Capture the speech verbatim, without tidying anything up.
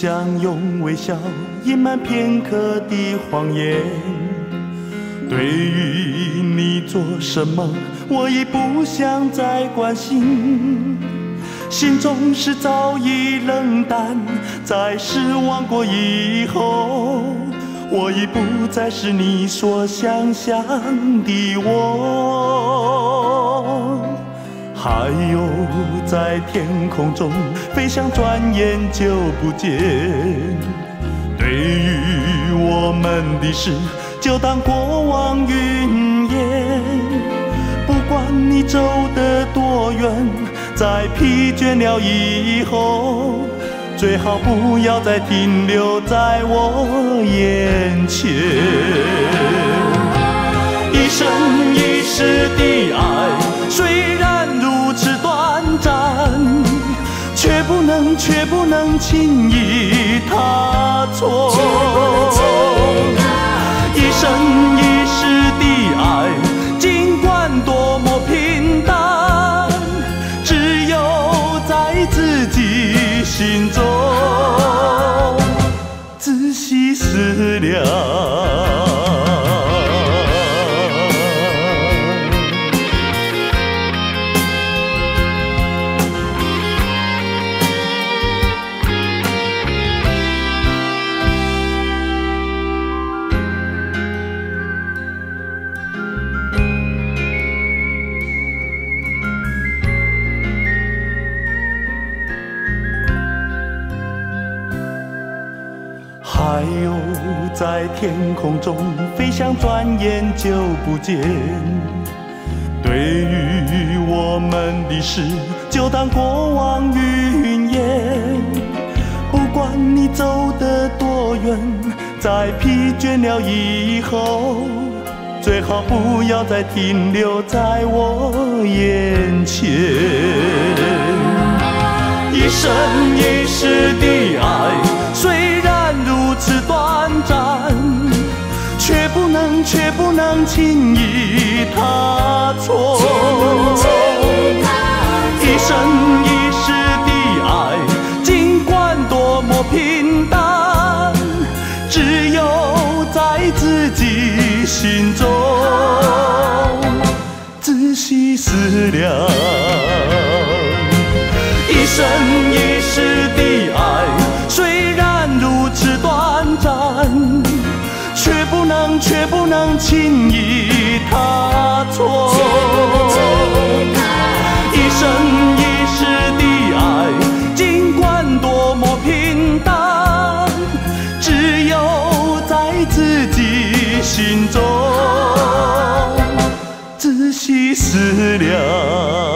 想用微笑隐瞒片刻的谎言。对于你做什么，我已不想再关心。心中是早已冷淡，在失望过以后，我已不再是你所想象的我。 还有在天空中飞翔，转眼就不见。对于我们的事，就当过往云烟。不管你走得多远，在疲倦了以后，最好不要再停留在我眼前。一生一世的爱，虽然 却不能，却不能轻易踏错。一生一世的爱，尽管多么平淡，只有在自己心中仔细思量。 还有在天空中飞翔，转眼就不见。对于我们的事，就当过往云烟。不管你走得多远，在疲倦了以后，最好不要再停留在我眼前。一生一世的爱，虽然 此短暂，却不能，却不能轻易踏错。一生一世的爱，尽管多么平淡，只有在自己心中仔细思量。一生一世的爱，虽然如此短。 却不能，却不能轻易踏错。一生一世的爱，尽管多么平淡，只有在自己心中仔细思量。